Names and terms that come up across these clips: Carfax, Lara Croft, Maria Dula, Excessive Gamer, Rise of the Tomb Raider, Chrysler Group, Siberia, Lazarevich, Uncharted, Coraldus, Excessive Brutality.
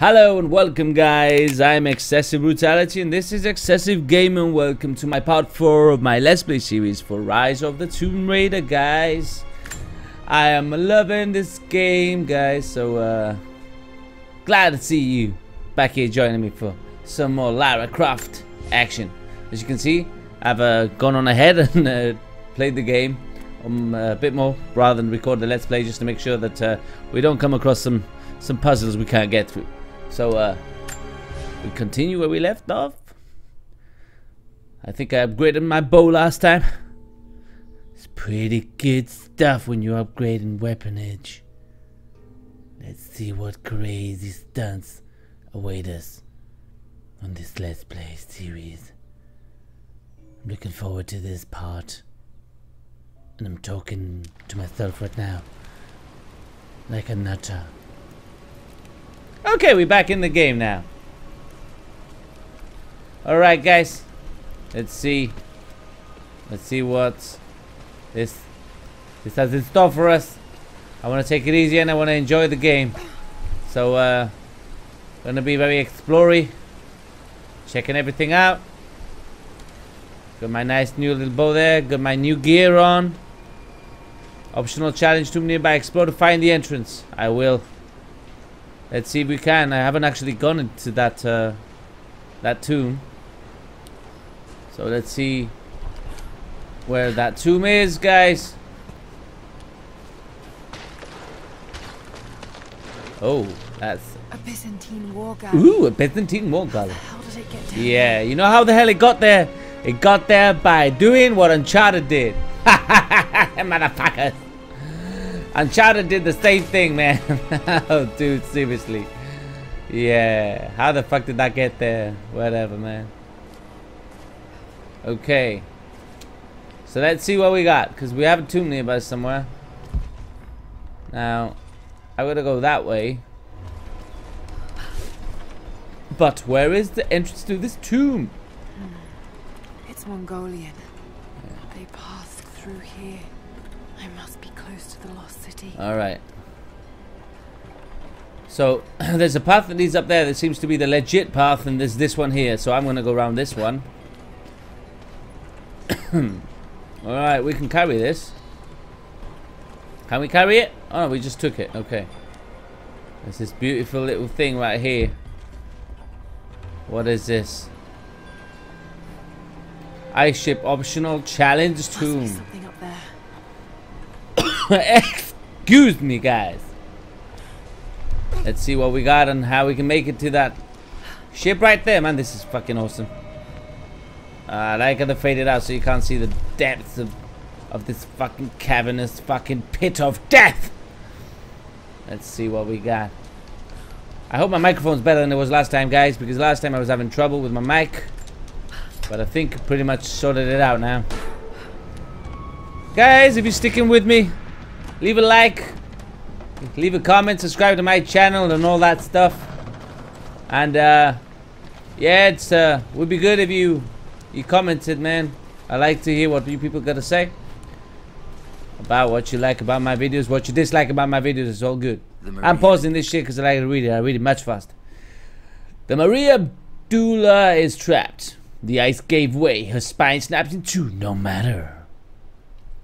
Hello and welcome guys, I'm Excessive Brutality and this is Excessive Gamer, and welcome to my part 4 of my Let's Play series for Rise of the Tomb Raider, guys. I am loving this game, guys, so glad to see you back here joining me for some more Lara Croft action. As you can see, I've gone on ahead and played the game a bit more rather than record the Let's Play, just to make sure that we don't come across some puzzles we can't get through. So we continue where we left off. I think I upgraded my bow last time. It's pretty good stuff when you're upgrading weaponage. Let's see what crazy stunts await us on this Let's Play series. I'm looking forward to this part. And I'm talking to myself right now like a nutter. Okay, we're back in the game now. Alright guys, let's see what this has in store for us. I want to take it easy and I want to enjoy the game. So gonna be very explory, checking everything out. Got my nice new little bow there, got my new gear on. Optional challenge to nearby, explore to find the entrance. I will. Let's see if we can. I haven't actually gone into that that tomb. So let's see where that tomb is, guys. Oh, that's a Byzantine war galley. Ooh, a Byzantine war galley. How did it get down? Yeah, you know how the hell it got there? It got there by doing what Uncharted did. Motherfuckers. Uncharted did the same thing, man. Oh, dude, seriously. Yeah, how the fuck did that get there? Whatever, man. Okay. So let's see what we got, because we have a tomb nearby somewhere. Now, I gotta go that way. But where is the entrance to this tomb? It's Mongolian. Yeah. They passed through here. I must be close to the lost city. Alright. So, there's a path that leads up there that seems to be the legit path, and there's this one here, so I'm gonna go around this one. Alright, we can carry this. Can we carry it? Oh, we just took it. Okay. There's this beautiful little thing right here. What is this? Ice ship optional challenge tomb. Excuse me, guys. Let's see what we got and how we can make it to that ship right there. Man, this is fucking awesome. I like how they faded out so you can't see the depths of this fucking cavernous fucking pit of death. Let's see what we got. I hope my microphone's better than it was last time, guys, because last time I was having trouble with my mic. But I think I pretty much sorted it out now. Guys, if you're sticking with me, leave a like, leave a comment, subscribe to my channel and all that stuff. And yeah, it's would be good if you commented, man. I like to hear what you people gotta say about what you like about my videos, what you dislike about my videos. It's all good. I'm pausing this shit because I like to read it. I read it much faster. The Maria Dula is trapped. The ice gave way. Her spine snapped in two. No matter.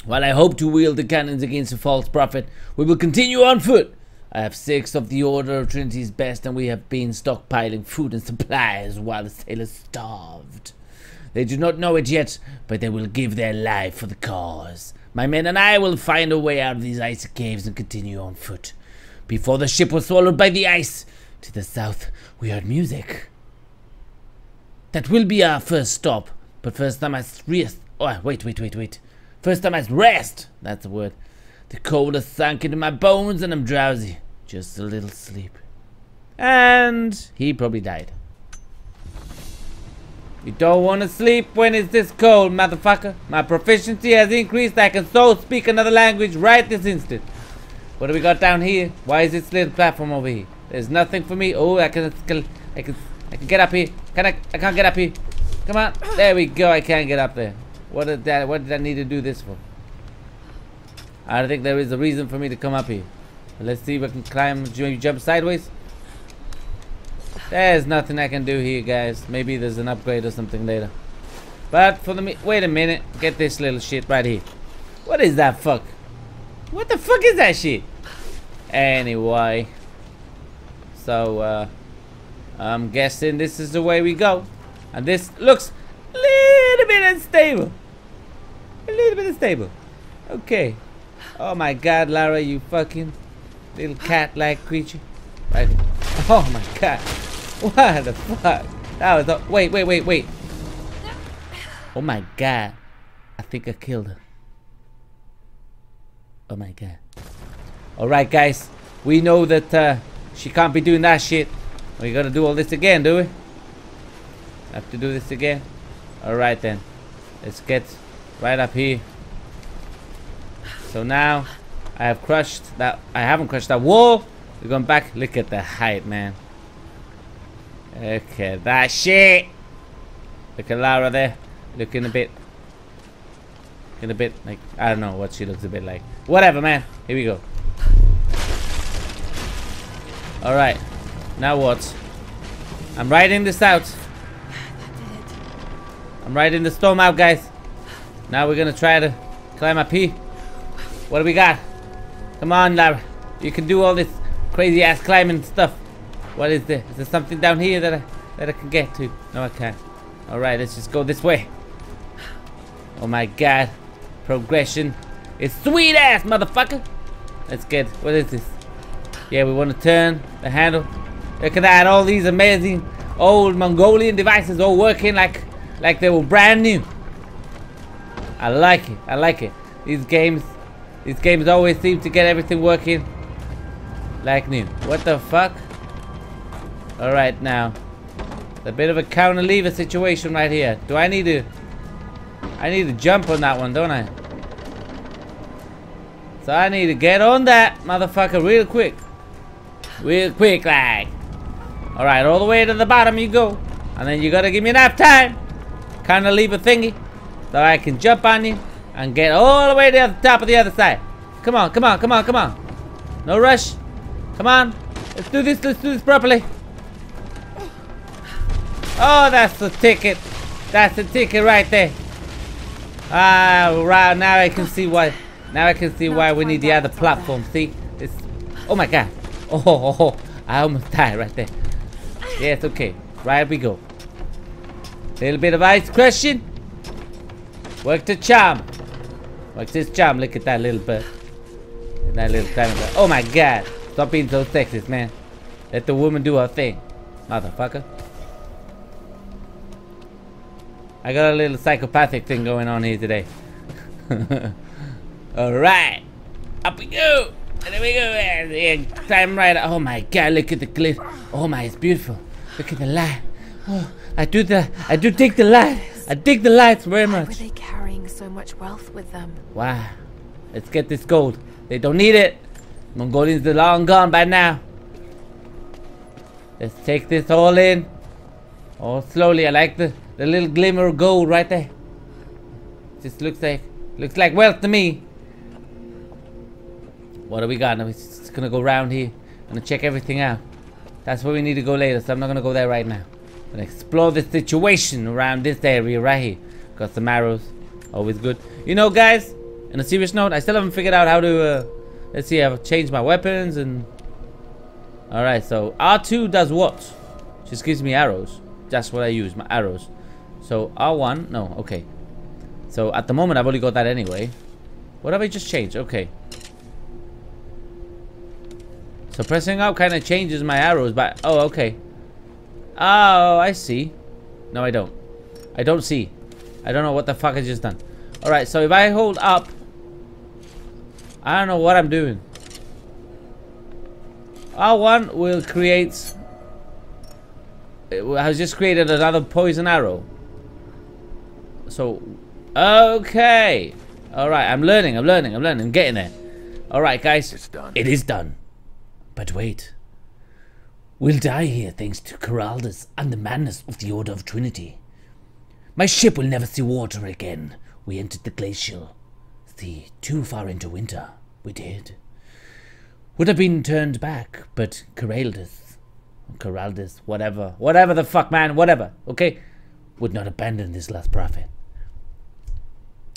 While I hope to wield the cannons against a false prophet, we will continue on foot. I have 6 of the Order of Trinity's best, and we have been stockpiling food and supplies while the sailors starved. They do not know it yet, but they will give their life for the cause. My men and I will find a way out of these icy caves and continue on foot. Before the ship was swallowed by the ice, to the south we heard music. That will be our first stop, but first I must rest. Oh, wait. First time I rest, that's the word. The cold has sunk into my bones and I'm drowsy. Just a little sleep. And he probably died. You don't want to sleep when it's this cold, motherfucker. My proficiency has increased. I can so speak another language right this instant. What do we got down here? Why is this little platform over here? There's nothing for me. Oh, I can get up here. I can't get up here. Come on. There we go. I can't get up there. What did I need to do this for? I don't think there is a reason for me to come up here. Let's see if I can climb. Jump sideways. There's nothing I can do here, guys. Maybe there's an upgrade or something later. But for the wait a minute. Get this little shit right here. What is that fuck? What the fuck is that shit? Anyway. So, I'm guessing this is the way we go. And this looks a little bit unstable. A little bit unstable. Okay. Oh my god, Lara, you fucking little cat-like creature. Right. Oh my god. What the fuck? That was a wait. Oh my god. I think I killed her. Oh my god. Alright guys. We know that she can't be doing that shit. We gotta do all this again, do we? Have to do this again? Alright then. Let's get right up here. So now I have crushed that. I haven't crushed that wall. We're going back. Look at the height, man. Look at that shit. Look at Lara there. Looking a bit like, I don't know what she looks a bit like. Whatever, man. Here we go. Alright. Now what? I'm riding this out. I'm riding the storm out, guys. Now we're going to try to climb up here. What do we got? Come on, Lara. You can do all this crazy ass climbing stuff. What is there? Is there something down here that I can get to? No, I can't. Alright, let's just go this way. Oh my god. Progression is sweet ass, motherfucker. Let's get, what is this? Yeah, we want to turn the handle. Look at that, all these amazing old Mongolian devices all working like they were brand new. I like it, I like it. These games always seem to get everything working like new. What the fuck? Alright now. A bit of a counter lever situation right here. Do I need to... I need to jump on that one, don't I? So I need to get on that motherfucker real quick. Real quick like. Alright, all the way to the bottom you go. And then you gotta give me enough time. Counter lever thingy. So I can jump on you. And get all the way to the top of the other side. Come on, come on, come on, come on. No rush. Come on. Let's do this properly. Oh, that's the ticket. That's the ticket right there. Ah, right, now I can see why. Now I can see why we need the other platform. See? It's, oh my god. Oh, I almost died right there. Yes, okay. Right, we go. Little bit of ice crushing. Work the charm. Watch this charm. Look at that little bird. That little diamond bird. Oh my god. Stop being so sexist, man. Let the woman do her thing. Motherfucker. I got a little psychopathic thing going on here today. Alright. Up we go. There we go. Yeah, climb right up. Oh my god. Look at the cliff. Oh my. It's beautiful. Look at the light. Oh, I do dig the light. I dig the lights very much. Why were they carrying so much wealth with them? Wow. Let's get this gold. They don't need it. Mongolians are long gone by now. Let's take this all in. Oh, slowly. I like the little glimmer of gold right there. Just looks like wealth to me. What do we got? Now we're just gonna go round here. I'm gonna check everything out. That's where we need to go later, so I'm not gonna go there right now. I'm gonna explore the situation around this area right here. Got some arrows, always good. You know, guys, on a serious note, I still haven't figured out how to, let's see, I've changed my weapons and... Alright, so R2 does what? Just gives me arrows. That's what I use, my arrows. So R1, no, okay. So at the moment I've only got that anyway. What have I just changed? Okay. So pressing up kind of changes my arrows, but, oh, okay. Oh, I see. No, I don't. I don't see. I don't know what the fuck I just done. Alright, so if I hold up, I don't know what I'm doing. R1 will create... It has just created another poison arrow. So, okay. Alright, I'm learning, I'm getting there. Alright, guys. It's done. It is done. But wait. We'll die here thanks to Coraldus and the madness of the Order of Trinity. My ship will never see water again. We entered the glacial sea too far into winter. We did. Would have been turned back, but Coraldus corral this, whatever the fuck, man, whatever, okay? Would not abandon this last prophet.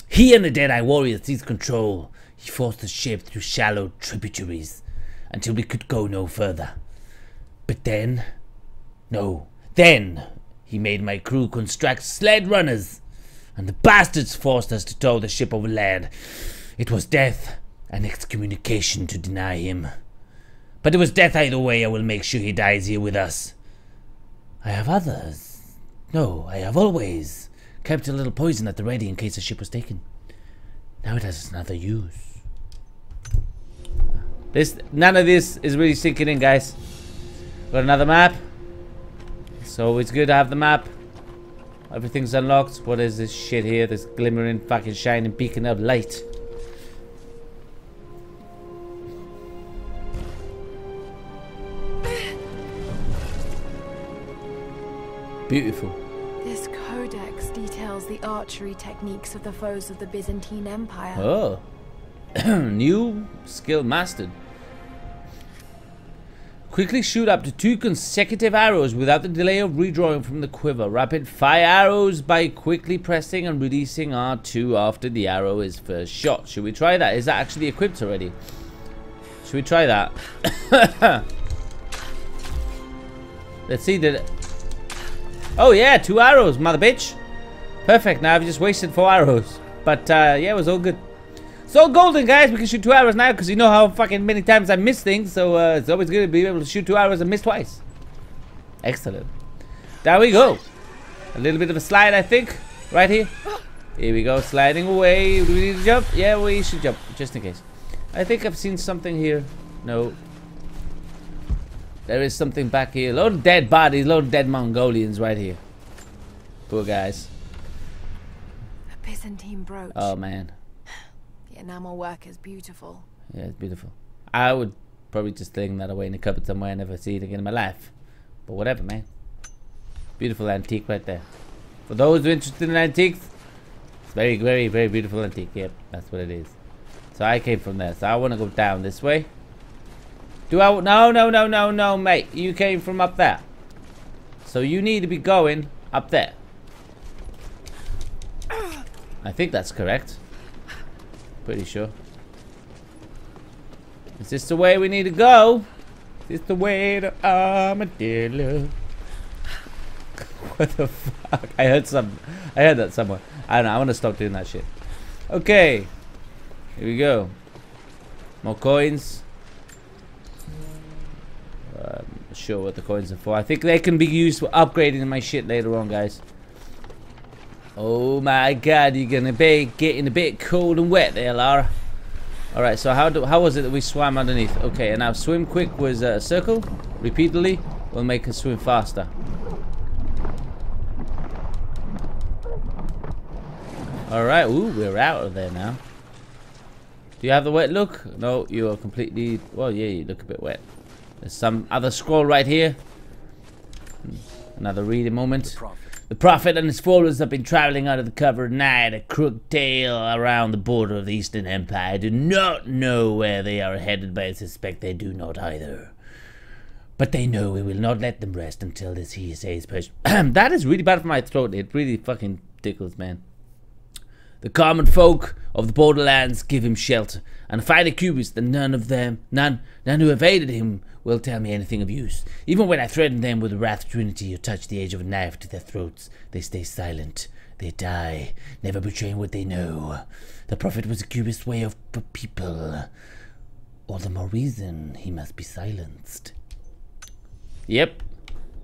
He and the Deadeye warriors seized control. He forced the ship through shallow tributaries until we could go no further. But then, he made my crew construct sled runners, and the bastards forced us to tow the ship overland. It was death and excommunication to deny him. But it was death either way. I will make sure he dies here with us. I have others. No, I have always kept a little poison at the ready in case the ship was taken. Now it has another use. None of this is really sinking in, guys. Got another map. So it's good to have the map. Everything's unlocked. What is this shit here? This glimmering, fucking shining beacon of light. Beautiful. This codex details the archery techniques of the foes of the Byzantine Empire. Oh. New skill mastered. Quickly shoot up to 2 consecutive arrows without the delay of redrawing from the quiver. Rapid fire arrows by quickly pressing and releasing R2 after the arrow is first shot. Should we try that? Is that actually equipped already? Should we try that? Let's see that. Oh yeah, 2 arrows, mother bitch. Perfect, now I've just wasted 4 arrows. But yeah, it was all good. It's all golden, guys. We can shoot 2 arrows now because you know how fucking many times I miss things. So it's always good to be able to shoot 2 arrows and miss twice. Excellent. There we go. A little bit of a slide, I think. Right here. Here we go, sliding away. Do we need to jump? Yeah, we should jump, just in case. I think I've seen something here. No. There is something back here. A lot of dead bodies, a lot of dead Mongolians right here. Poor guys. A Byzantine brooch. Oh man. The enamel work is beautiful. Yeah, it's beautiful. I would probably just thing that away in the cupboard somewhere and never see it again in my life. But whatever, man. Beautiful antique right there. For those who are interested in antiques, it's very, very, very beautiful antique. Yep, that's what it is. So I came from there. So I want to go down this way. Do I? No, no, no, no, no, mate. You came from up there. So you need to be going up there. I think that's correct. Pretty sure. Is this the way we need to go? Is this the way to Armadillo? What the fuck? I heard that somewhere. I don't know. I want to stop doing that shit. Okay. Here we go. More coins. I'm not sure what the coins are for. I think they can be used for upgrading my shit later on, guys. Oh my god, you're gonna be getting a bit cold and wet there, Lara. Alright, so how was it that we swam underneath? Okay, and now swim quick was a circle. Repeatedly will make us swim faster. Alright, ooh, we're out of there now. Do you have the wet look? No, you are completely... Well, yeah, you look a bit wet. There's some other scroll right here. Another reading moment. The Prophet and his followers have been traveling under the cover of night, a crooked tail around the border of the Eastern Empire. I do not know where they are headed, but I suspect they do not either. But they know we will not let them rest until this hearsay is purged. That is really bad for my throat. It really fucking tickles, man. The common folk of the borderlands give him shelter, and fight the Cubans, that none of them, none who evaded him, will tell me anything of use. Even when I threaten them with the wrath of Trinity or touch the edge of a knife to their throats, they stay silent. They die, never betraying what they know. The Prophet was a Cubist way of people. All the more reason he must be silenced. Yep,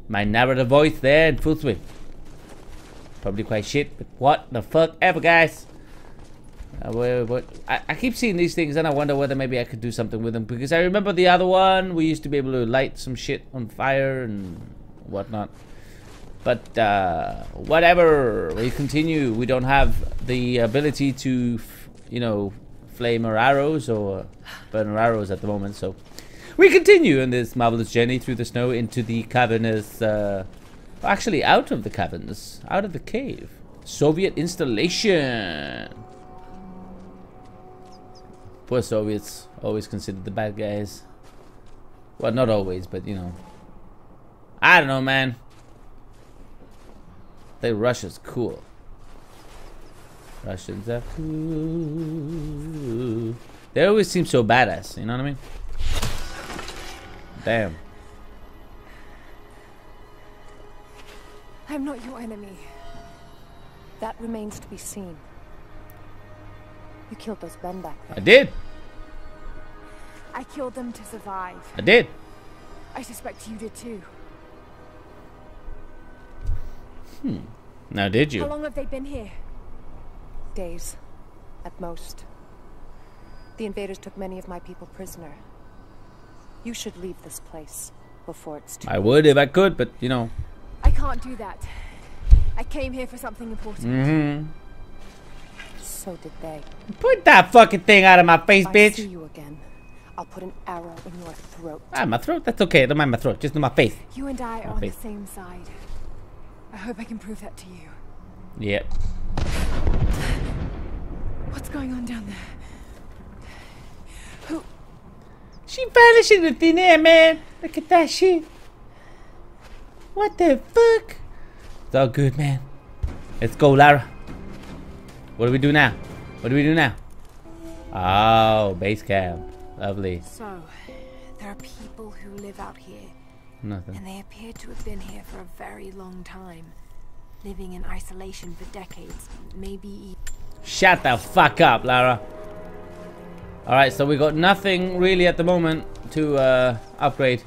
my narrative voice there in full swing. Probably quite shit, but what the fuck ever, guys. I keep seeing these things and I wonder whether maybe I could do something with them, because I remember the other one we used to be able to light some shit on fire and whatnot. But whatever, we continue. We don't have the ability to, you know, flame our arrows or burn our arrows at the moment, so we continue in this marvelous journey through the snow into the cavernous actually out of the caverns, out of the cave Soviet installation. Poor Soviets, always considered the bad guys. Well, not always, but you know. I don't know, man. They Russia's cool. Russians are cool. They always seem so badass, you know what I mean? Damn. I'm not your enemy. That remains to be seen. You killed those men back then. I did. I killed them to survive. I did. I suspect you did too. Hmm. Now did you? How long have they been here? Days, at most. The invaders took many of my people prisoner. You should leave this place before it's too late. I would if I could, but you know. I can't do that. I came here for something important. Mm-hmm. So did they. Put that fucking thing out of my face, bitch. If I see you again, I'll put an arrow in your throat. Ah, my throat? That's okay. Don't mind my throat. Just in my face. You and I are on the same side. I hope I can prove that to you. Yep. What's going on down there? Who? She vanished in the thin air, man. Look at that shit. What the fuck? It's all good, man. Let's go, Lara. What do we do now? What do we do now? Oh, base camp. Lovely. So, there are people who live out here. Nothing. And they appear to have been here for a very long time. Living in isolation for decades. Maybe... Shut the fuck up, Lara. Alright, so we got nothing really at the moment to upgrade.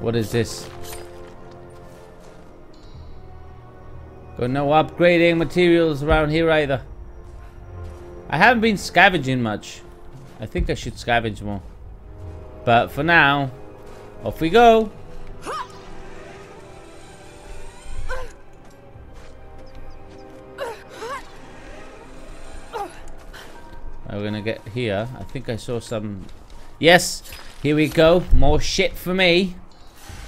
What is this? Got no upgrading materials around here either. I haven't been scavenging much. I think I should scavenge more. But for now, off we go. We're gonna get here. I think I saw some. Yes, here we go. More shit for me.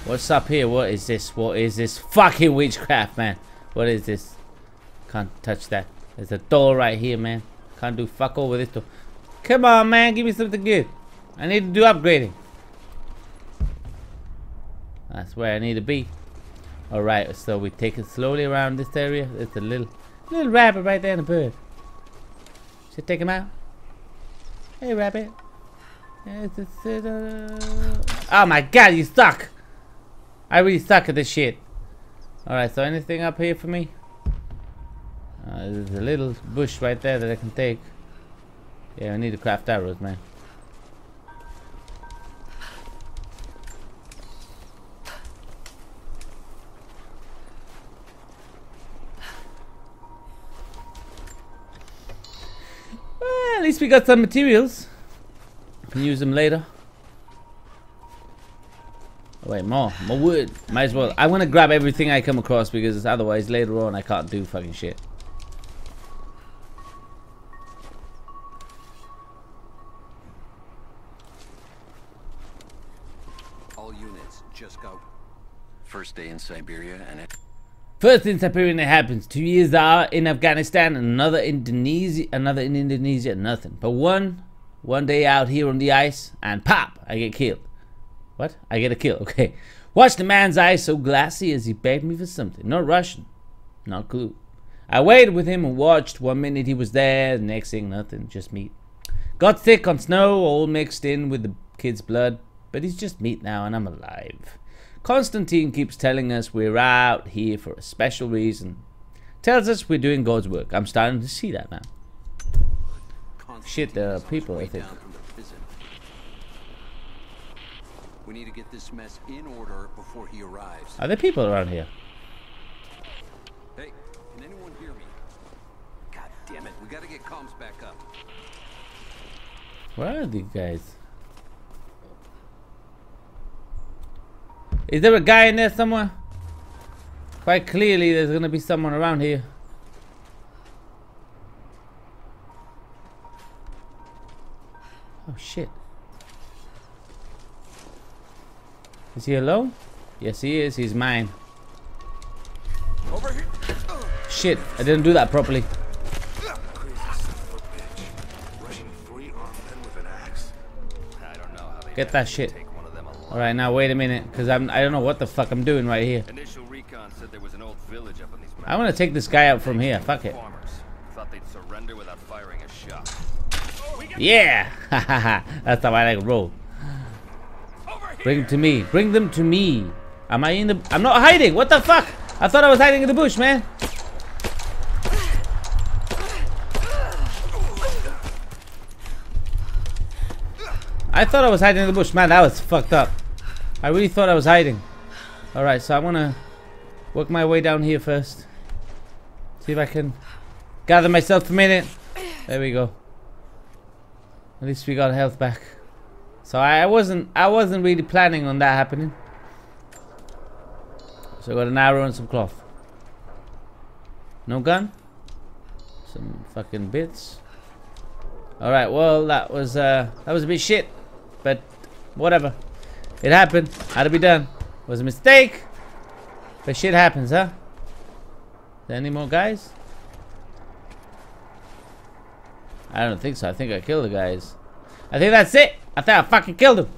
What's up here? What is this? What is this? Fucking witchcraft, man. What is this? Can't touch that. There's a door right here, man. Can't do fuck all with this door. Come on, man. Give me something good. I need to do upgrading. That's where I need to be. Alright, so we take it slowly around this area. There's a little rabbit right there and a bird. Should take him out. Hey, rabbit. Oh my god, you suck. I really suck at this shit. Alright, so anything up here for me? There's a little bush right there that I can take. Yeah, I need to craft arrows, man. Well, at least we got some materials. We can use them later. Wait, more wood. Might as well. I want to grab everything I come across because otherwise later on I can't do fucking shit. All units, just go. First day in Siberia and it. First in Siberia and it happens. 2 years out in Afghanistan, and another in Indonesia, nothing. But one day out here on the ice, and pop, I get killed. What? I get a kill, okay. Watch the man's eyes so glassy as he begged me for something. Not Russian. Not clue. I waited with him and watched. 1 minute he was there, the next thing nothing, just meat. Got sick on snow, all mixed in with the kid's blood, but he's just meat now and I'm alive. Constantine keeps telling us we're out here for a special reason. Tells us we're doing God's work. I'm starting to see that now. Shit, there are people, I think. We need to get this mess in order before he arrives. Are there people around here? Hey, can anyone hear me? God damn it, we gotta get comms back up. Where are these guys? Is there a guy in there somewhere? Quite clearly there's gonna be someone around here. Oh shit. Is he alone? Yes, he is. He's mine. Over here. Shit, I didn't do that properly. Crazy son of a bitch. Rushing 3 armed men with an axe. I don't know Get that shit. Alright, now wait a minute, because I don't know what the fuck I'm doing right here. I want to take this guy out from here. Fuck it. Yeah! That's how I like roll. Bring to me. Bring them to me. Am I in the... I'm not hiding. What the fuck? I thought I was hiding in the bush, man. I thought I was hiding in the bush. Man, that was fucked up. I really thought I was hiding. Alright, so I want to work my way down here first. See if I can gather myself a minute. There we go. At least we got health back. So I wasn't really planning on that happening. So I got an arrow and some cloth. No gun. Some fucking bits. Alright, well that was a bit shit. But whatever. It happened. Had to be done. It was a mistake. But shit happens, huh? There any more guys? I don't think so. I think I killed the guys. I think that's it. I think I fucking killed him.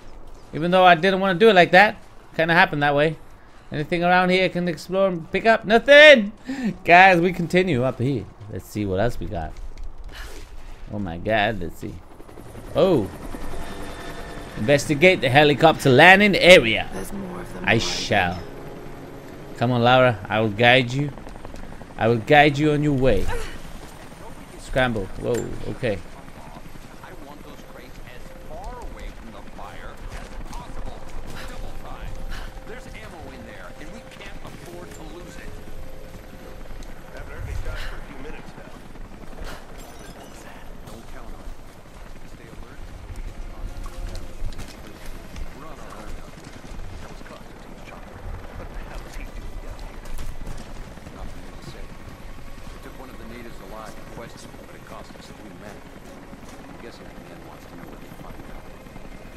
Even though I didn't want to do it like that. Kind of happened that way. Anything around here I can explore and pick up? Nothing! Guys, we continue up here. Let's see what else we got. Oh my god, let's see. Oh. Investigate the helicopter landing area. I shall. Come on, Lara. I will guide you. I will guide you on your way. Scramble. Whoa, okay.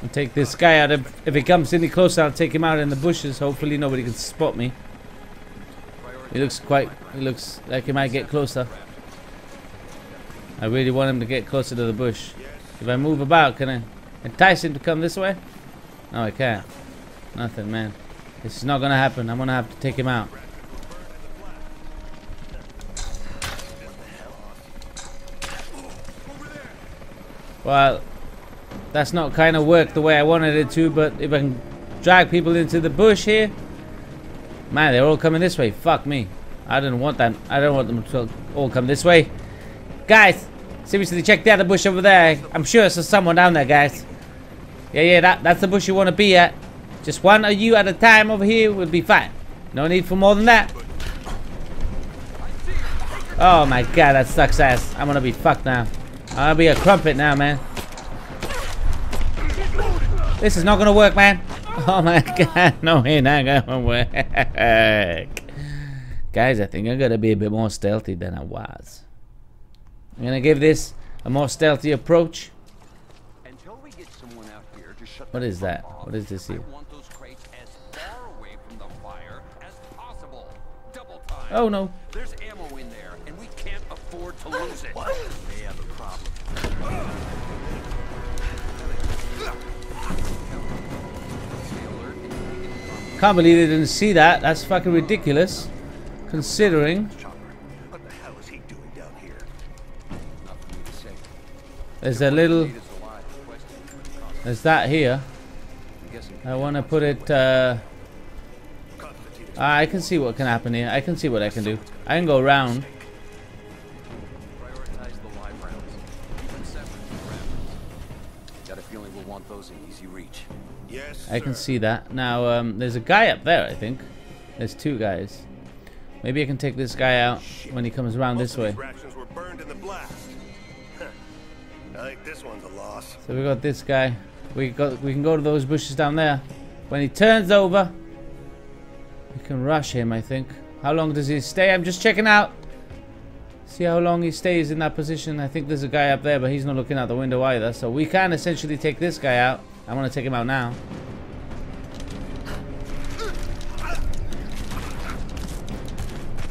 I'll take this guy out. If he comes any closer, I'll take him out in the bushes. Hopefully nobody can spot me. He looks like he might get closer. I really want him to get closer to the bush. If I move about, can I entice him to come this way? No, I can't. Nothing, man. This is not gonna happen. I'm gonna have to take him out. Well, that's not kind of worked the way I wanted it to, but if I can drag people into the bush here, man, they're all coming this way. Fuck me. I didn't want that. I don't want them to all come this way. Guys, seriously, check the other bush over there. I'm sure there's someone down there, guys. Yeah, that's the bush you want to be at. Just one of you at a time over here would be fine. No need for more than that. Oh my god, that sucks ass. I'm gonna be fucked now. I'll be a crumpet now, man. This is not gonna work, man. Oh my god, no, it's not gonna work. Guys, I think I'm gonna be a bit more stealthy than I was. I'm gonna give this a more stealthy approach. What is that? What is this here? Oh no. There's ammo in there, and we can't afford to lose it. Can't believe they didn't see that. That's fucking ridiculous. Considering. What the hell is he doing down here? There's a little. There's that here. I want to put it. I can see what can happen here. I can see what I can do. I can go around. I can see that. Now, there's a guy up there, I think. There's two guys. Maybe I can take this guy out when he comes around this way. So we got this guy. We can go to those bushes down there. When he turns over, we can rush him, I think. How long does he stay? I'm just checking out. See how long he stays in that position. I think there's a guy up there, but he's not looking out the window either. So we can essentially take this guy out. I want to take him out now.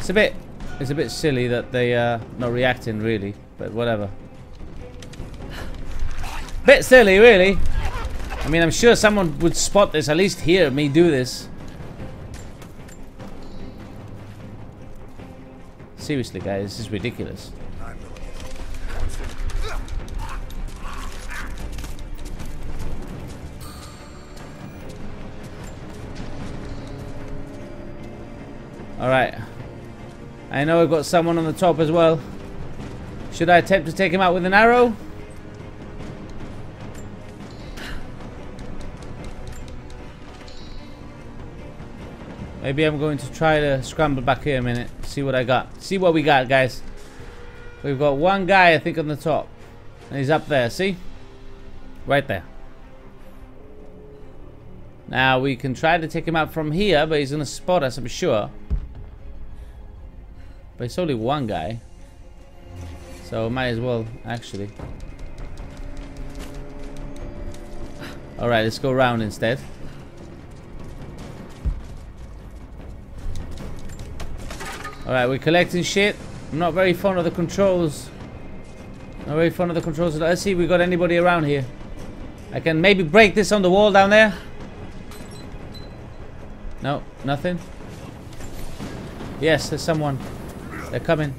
It's a bit silly that they not reacting really, but whatever. Bit silly, really. I mean, I'm sure someone would spot this, at least hear me do this. Seriously, guys, this is ridiculous. Alright. I know I've got someone on the top as well. Should I attempt to take him out with an arrow? Maybe I'm going to try to scramble back here a minute. See what I got. See what we got, guys. We've got one guy, I think, on the top. And he's up there, see? Right there. Now, we can try to take him out from here, but he's going to spot us, I'm sure. But it's only one guy. So, might as well, actually. Alright, let's go round instead. Alright, we're collecting shit. I'm not very fond of the controls. Not very fond of the controls. Let's see if we got anybody around here. I can maybe break this on the wall down there. No, nothing. Yes, there's someone. They're coming.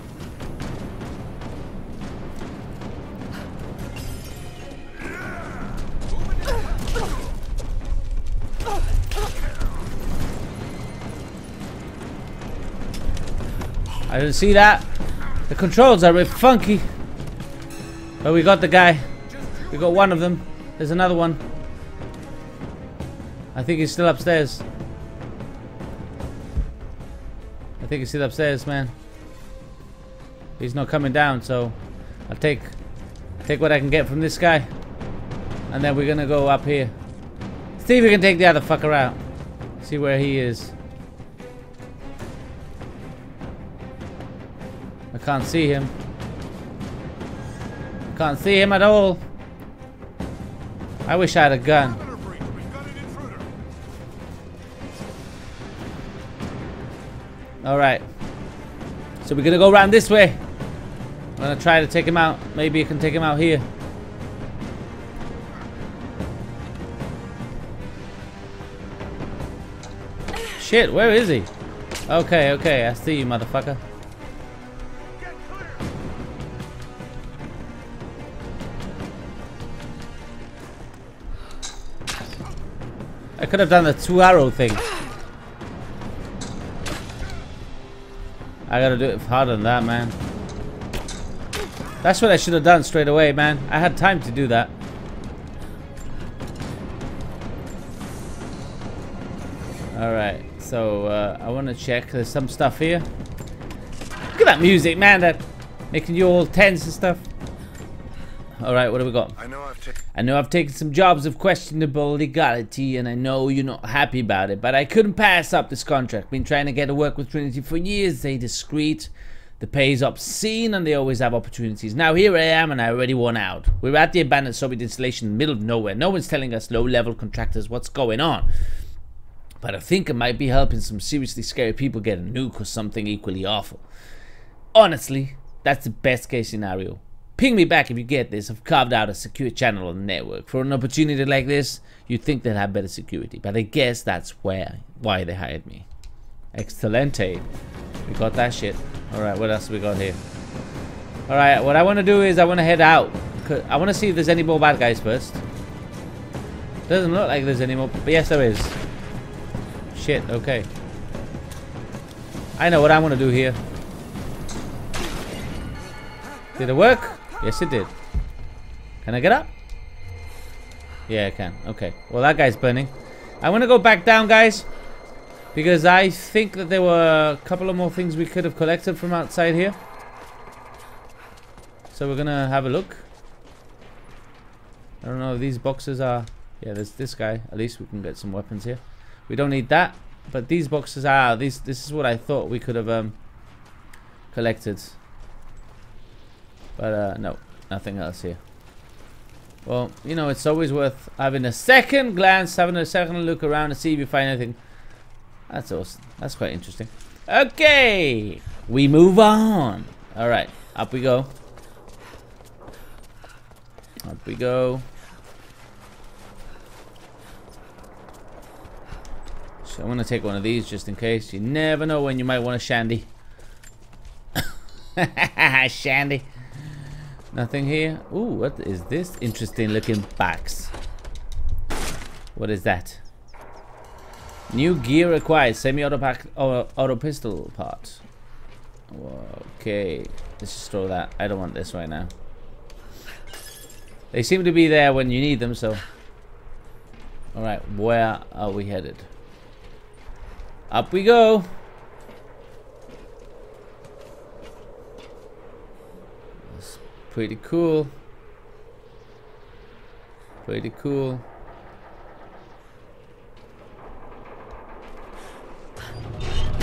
I didn't see that. The controls are a bit funky. But we got the guy. We got one of them. There's another one. I think he's still upstairs. I think he's still upstairs, man. He's not coming down, so I'll take what I can get from this guy. And then we're gonna go up here. See if we can take the other fucker out. See where he is. I can't see him. I can't see him at all. I wish I had a gun. Alright. So we're gonna go around this way. I'm gonna try to take him out. Maybe you can take him out here. Shit, where is he? Okay, okay, I see you, motherfucker. I could have done the two-arrow thing. I gotta do it harder than that, man. That's what I should have done straight away, man. I had time to do that. Alright, so I want to check. There's some stuff here. Look at that music, man. That making you all tense and stuff. Alright, what do we got? I know I've taken some jobs of questionable legality, and I know you're not happy about it, but I couldn't pass up this contract. Been trying to get to work with Trinity for years. They're discreet, the pay's obscene, and they always have opportunities. Now here I am, and I already won out. We're at the abandoned Soviet installation in the middle of nowhere. No one's telling us low-level contractors what's going on. But I think I might be helping some seriously scary people get a nuke or something equally awful. Honestly, that's the best case scenario. Ping me back if you get this. I've carved out a secure channel on the network. For an opportunity like this, you'd think they'd have better security. But I guess that's why they hired me. Excelente. We got that shit. Alright, what else we got here? Alright, what I want to do is I want to head out. I want to see if there's any more bad guys first. Doesn't look like there's any more. But yes, there is. Shit, okay. I know what I want to do here. Did it work? Yes, it did. Can I get up? Yeah, I can. Okay. Well, that guy's burning. I want to go back down, guys. Because I think that there were a couple of more things we could have collected from outside here. So we're going to have a look. I don't know if these boxes are... Yeah, there's this guy. At least we can get some weapons here. We don't need that. But these boxes are... This is what I thought we could have collected. But, no, nothing else here. Well, you know, it's always worth having a second glance, having a second look around to see if you find anything. That's awesome. That's quite interesting. Okay, we move on. All right, up we go. Up we go. I want to take one of these just in case. You never know when you might want a shandy. Shandy. Nothing here. Ooh, what is this interesting looking box? What is that? New gear required. Semi-auto pack or auto pistol part. Okay, let's just throw that. I don't want this right now. They seem to be there when you need them, so. Alright, where are we headed? Up we go! That's pretty cool. Pretty cool.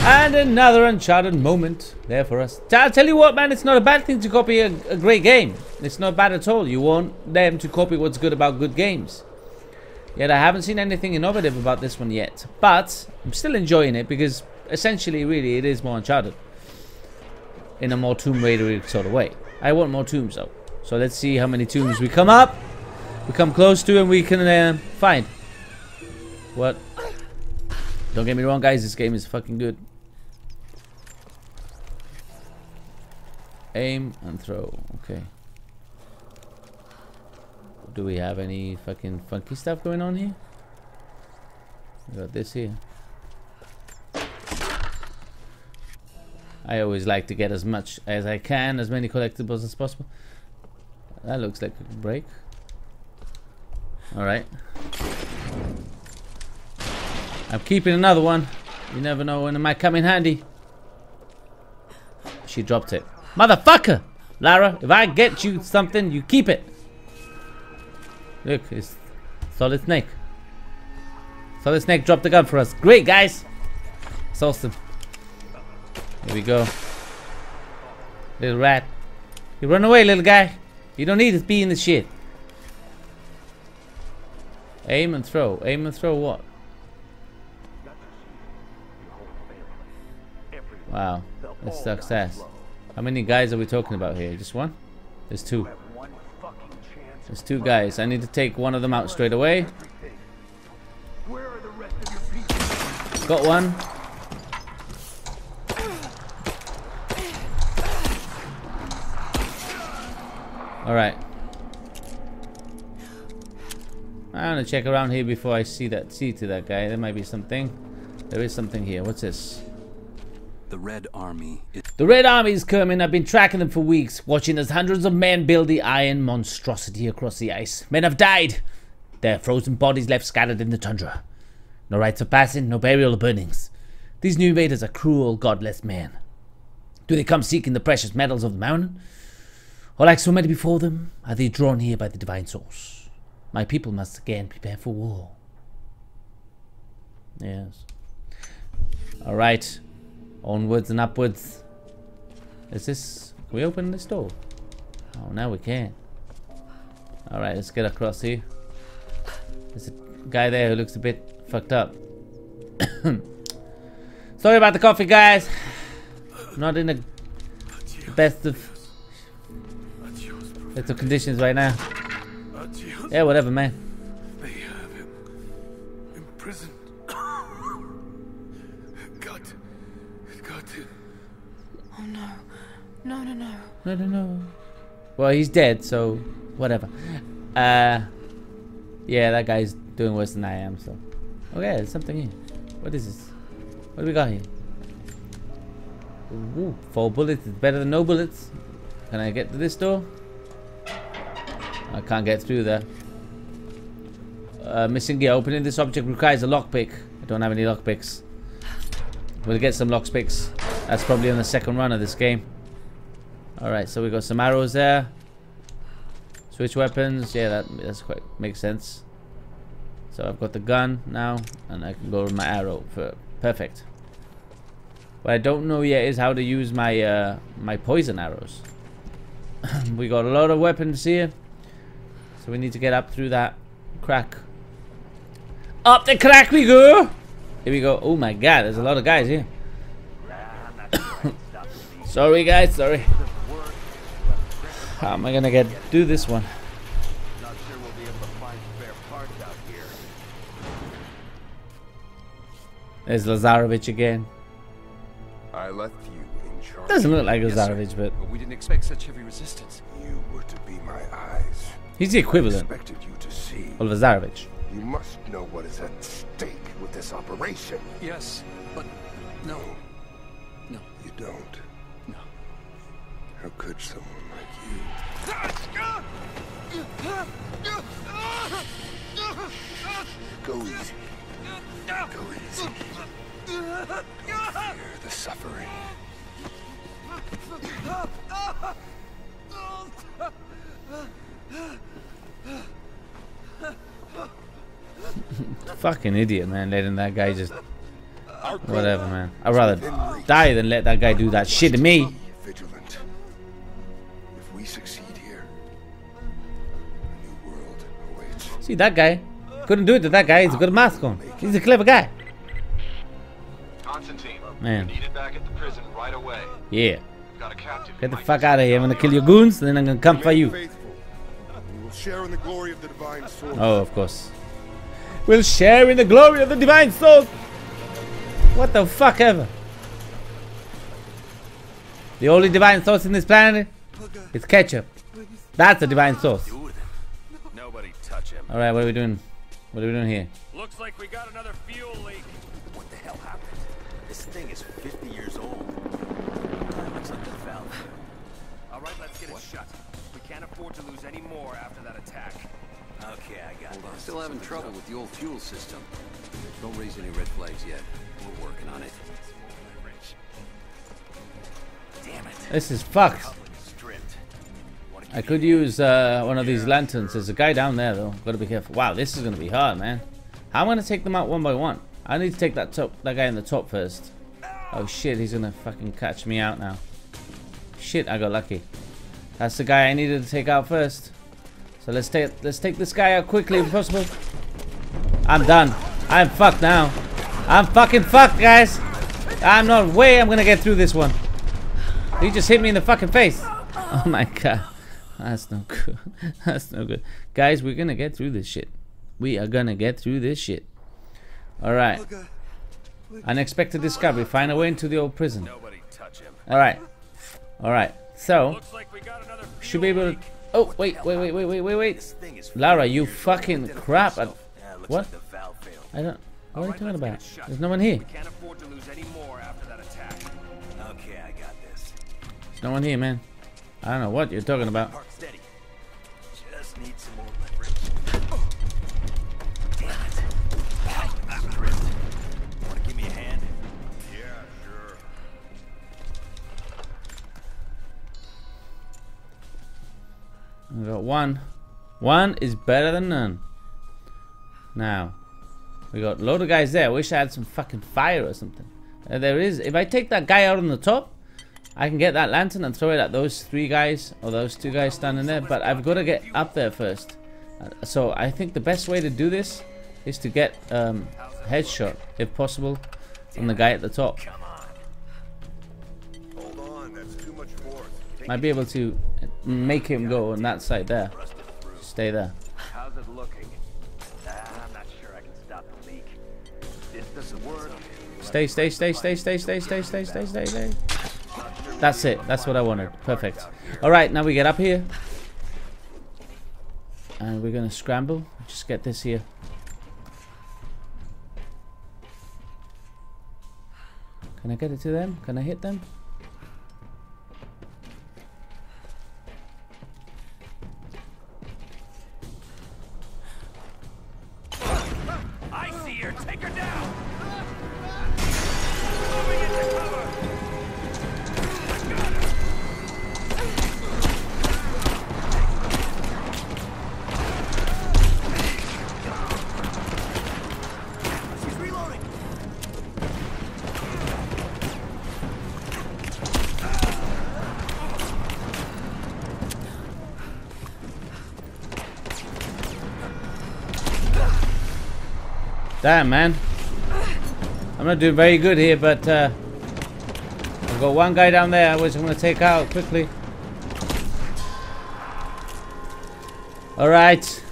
And another Uncharted moment there for us. I'll tell you what, man, it's not a bad thing to copy a great game. It's not bad at all. You want them to copy what's good about good games. Yet I haven't seen anything innovative about this one yet. But I'm still enjoying it because essentially, really, it is more Uncharted. In a more Tomb Raider sort of way. I want more tombs though. So let's see how many tombs we come up. We come close to and we can find. What? Don't get me wrong, guys. This game is fucking good. Aim and throw. Okay. Do we have any fucking funky stuff going on here? We got this here. I always like to get as much as I can, as many collectibles as possible. That looks like a break. Alright. I'm keeping another one. You never know when it might come in handy. She dropped it. Motherfucker! Lara, if I get you something, you keep it. Look, it's Solid Snake. Solid Snake dropped the gun for us. Great, guys! It's awesome. Here we go. Little rat. You run away, little guy. You don't need to be in this shit. Aim and throw. Aim and throw what? Wow. That sucks ass. How many guys are we talking about here? Just one? There's two. There's two guys. I need to take one of them out straight away. Got one. Alright. I'm gonna check around here before I see that guy. There might be something. There is something here. What's this? The Red Army. The Red Army is coming. I've been tracking them for weeks, watching as hundreds of men build the iron monstrosity across the ice. Men have died. Their frozen bodies left scattered in the tundra. No rites of passing, no burial or burnings. These new invaders are cruel, godless men. Do they come seeking the precious metals of the mountain? Or like so many before them, are they drawn here by the divine source? My people must again prepare for war. Yes. Alright. Onwards and upwards. Is this... Can we open this door? Oh, now we can. Alright, let's get across here. There's a guy there who looks a bit fucked up. Sorry about the coffee, guys. Not in the best of... little conditions right now. Yeah, whatever, man. They have him imprisoned. No. Well, he's dead, so whatever. Yeah, that guy's doing worse than I am, so. Oh yeah, there's something here. What is this? What do we got here? Ooh, 4 bullets is better than no bullets. Can I get to this door? I can't get through there. Missing gear. Opening this object requires a lockpick. I don't have any lockpicks. We'll get some lockpicks. That's probably on the second run of this game. Alright, so we got some arrows there. Switch weapons. Yeah, that's quite... makes sense. So I've got the gun now. And I can go with my arrow. Perfect. What I don't know yet is how to use my my poison arrows. We got a lot of weapons here. So we need to get up through that crack. Up the crack we go! Here we go. Oh my god, there's a lot of guys here. Sorry guys, sorry. How am I gonna get do this one? Not sure we'll be able to find spare parts out here. There's Lazarevich again. I left you in charge. Doesn't look like Lazarevich, yes, but we didn't expect such heavy resistance. You were to be my eyes. He's the equivalent of Lazarevich. You must know what is at stake with this operation. Yes, but no. No. You don't. No. How could someone like you? Go easy. Go easy. Don't fear the suffering. Fucking idiot, man, letting that guy just whatever, man. I'd rather die than let that guy do that shit to me. Vigilant. If we succeed here, a new world awaits. See, that guy couldn't do it to that guy. He's a good mask on. He's a clever guy. Constantine, man, needed back at the prison right away. Yeah. Get the fuck out of here. I'm gonna kill your goons, and then I'm gonna come for you. We'll share in the glory of the divine sword. Oh, of course. We'll share in the glory of the divine sword. What the fuck ever. The only divine source in this planet is ketchup. That's a divine source. Nobody touch him. All right, what are we doing? What are we doing here? Looks like we got another fuel leak. What the hell happened? This thing is 50 years old. Looks like the valve. All right, let's get it shut. We can't afford to lose any more after that attack. Okay, I got it. Still having trouble with the old fuel system. Don't raise any red flags yet. We're working on it. Damn it. This is fucked. I could use one of these lanterns. There's a guy down there, though. Gotta be careful. Wow, this is gonna be hard, man. I'm gonna take them out one by one. I need to take that guy in the top first. Oh shit, he's gonna fucking catch me out now. Shit, I got lucky. That's the guy I needed to take out first. So let's take this guy out quickly if possible. I'm done. I'm fucked now. I'm fucking fucked, guys. I'm not way I'm gonna get through this one. He just hit me in the fucking face. Oh my god. That's no good. That's no good. Guys, we're gonna get through this shit. We are gonna get through this shit. Alright. Unexpected discovery. Find a way into the old prison. Alright. Alright. So should be able to. Oh, wait. Lara, you fucking crap. What? I don't. What are you talking about? There's no one here. There's no one here, man. I don't know what you're talking about. We got one. One is better than none. Now, we got a load of guys there. I wish I had some fucking fire or something. There is. If I take that guy out on the top, I can get that lantern and throw it at those three guys or those two guys standing there. But I've got to get up there first. So I think the best way to do this is to get a headshot, if possible, on the guy at the top. Might be able to make him go on that side there. Stay there. How's it looking? I'm not sure I can stop the leak. This doesn't work. Stay. That's it. That's what I wanted. Perfect. All right, now we get up here, and we're gonna scramble. Just get this here. Can I get it to them? Can I hit them? Damn, man. I'm not doing very good here, but I've got one guy down there which I'm going to take out quickly. Alright.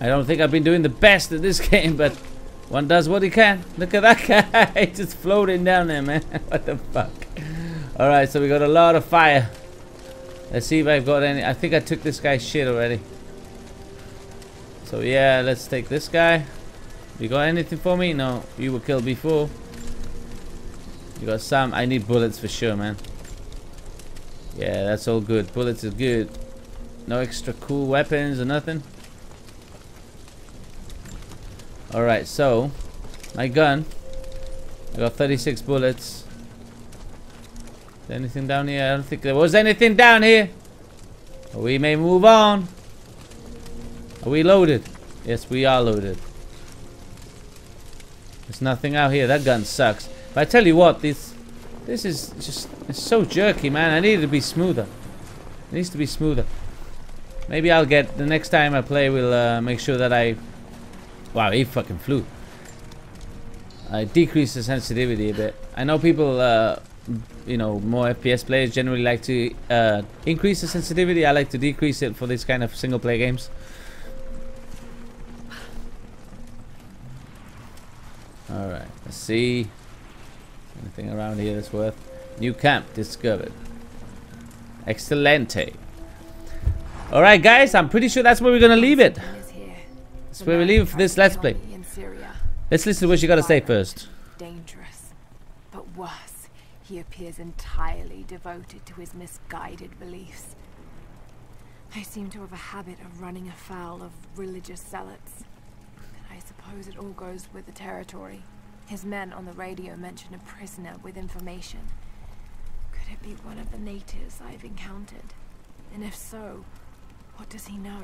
I don't think I've been doing the best at this game, but One does what he can. Look at that guy just floating down there, man. What the fuck? Alright, so we got a lot of fire. Let's see if I've got any. I think I took this guy's shit already. So yeah, let's take this guy. You got anything for me? No, you were killed before. You got some. I need bullets for sure, man. Yeah, that's all good. Bullets is good. No extra cool weapons or nothing. Alright, so my gun, I got 36 bullets. Is there anything down here? I don't think there was anything down here. We may move on. Are we loaded? Yes, we are loaded. There's nothing out here. That gun sucks. But I tell you what, this is just, it's so jerky, man. I need it to be smoother. It needs to be smoother. Maybe I'll get, the next time I play, we'll make sure that I... Wow, he fucking flew. I decreased the sensitivity a bit. I know people, you know, more FPS players generally like to increase the sensitivity. I like to decrease it for this kind of single-player games. Alright, let's see. Anything around here that's worth. New camp discovered. Excelente. Alright guys, I'm pretty sure that's where we're gonna leave it. That's where we leave this let's play. Let's listen to what you gotta say first. Dangerous, but worse, he appears entirely devoted to his misguided beliefs. I seem to have a habit of running afoul of religious zealots. I suppose it all goes with the territory. His men on the radio mentioned a prisoner with information. Could it be one of the natives I've encountered? And if so, what does he know?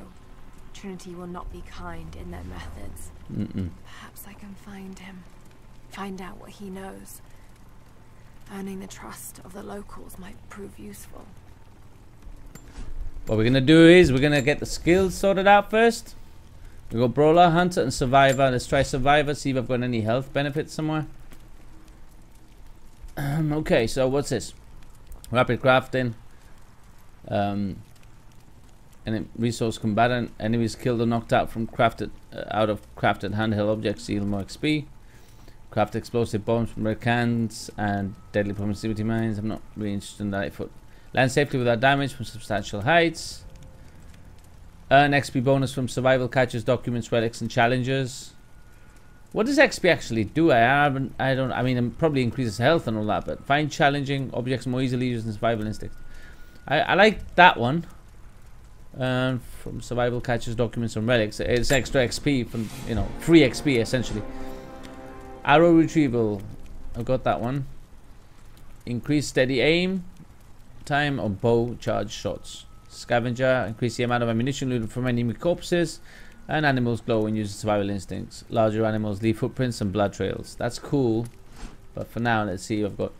Trinity will not be kind in their methods. Perhaps I can find him. Find out what he knows. Earning the trust of the locals might prove useful. What we're gonna do is we're gonna get the skills sorted out first. We got Brawler, Hunter, and Survivor. Let's try Survivor, see if I've got any health benefits somewhere. Okay, so what's this? Rapid crafting. And resource combatant. Enemies killed or knocked out from crafted out of crafted handheld objects yield more XP. Craft explosive bombs from red cans and deadly proximity mines. I'm not really interested in that. Land safely without damage from substantial heights. Earn XP bonus from survival catches, documents, relics, and challenges. What does XP actually do? I mean, it probably increases health and all that, but find challenging objects more easily using survival instincts. I like that one. From survival catches, documents, and relics. It's extra XP from, you know, free XP essentially. Arrow retrieval. I've got that one. Increase steady aim time on bow charge shots. Scavenger, increase the amount of ammunition looted from enemy corpses, and animals glow when using survival instincts. Larger animals leave footprints and blood trails. That's cool, but for now, let's see. I've got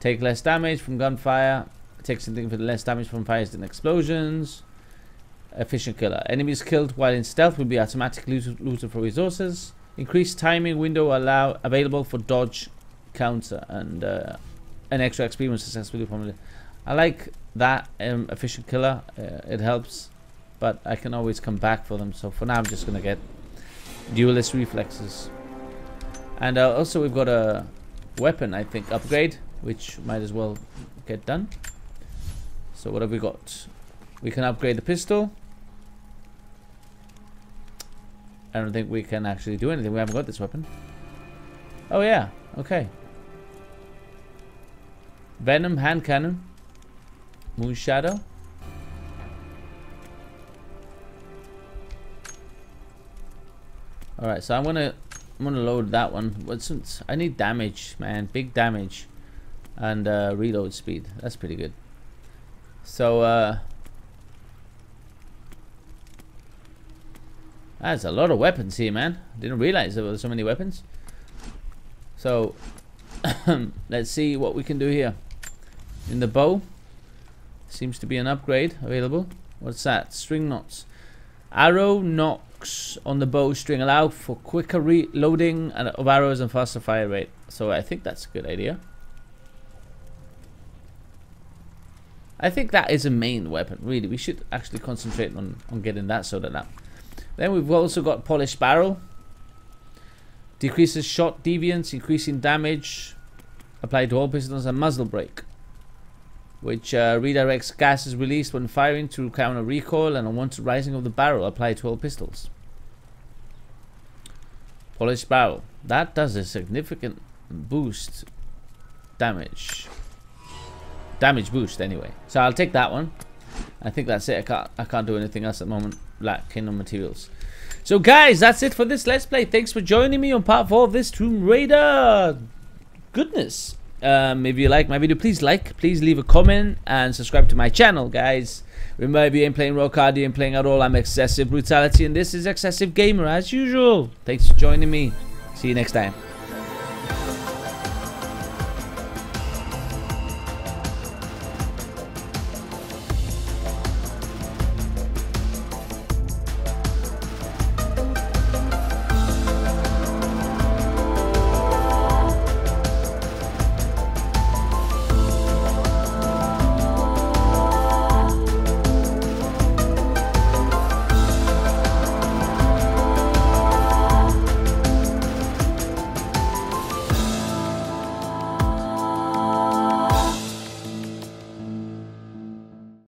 take less damage from gunfire, take something for less damage from fires and explosions. Efficient killer. Enemies killed while in stealth will be automatically looted for resources. Increased timing window allow available for dodge, counter, and an extra experience successfully formulated. I like that efficient killer, it helps, but I can always come back for them, so for now I'm just gonna get duelist reflexes. And also we've got a weapon, I think, upgrade, which might as well get done. So what have we got? We can upgrade the pistol. I don't think we can actually do anything, we haven't got this weapon. Oh yeah, okay. Venom hand cannon. Moon shadow. Alright, so I'm gonna load that one. What's I need damage, man, big damage. And reload speed. That's pretty good. So that's a lot of weapons here, man. Didn't realize there were so many weapons. So let's see what we can do here. In the bow. Seems to be an upgrade available. What's that? String knots. Arrow knocks on the bow string allow for quicker reloading of arrows and faster fire rate. So I think that's a good idea. I think that is a main weapon, really. We should actually concentrate on getting that sorted out. Then we've also got polished barrel. Decreases shot deviance, increasing damage applied to all pistols, and muzzle brake, which redirects gases released when firing to counter recoil and unwanted rising of the barrel applied to all pistols. Polished barrel. That does a significant boost damage. Damage boost, anyway. So I'll take that one. I think that's it. I can't do anything else at the moment. Black Kingdom materials. So guys, that's it for this Let's Play. Thanks for joining me on part 4 of this Tomb Raider. Goodness. If you like my video, please leave a comment and subscribe to my channel, guys. Remember, you ain't playing rock hard, you ain't playing at all. I'm Excessive Brutality, and this is Excessive Gamer, as usual. Thanks for joining me. See you next time.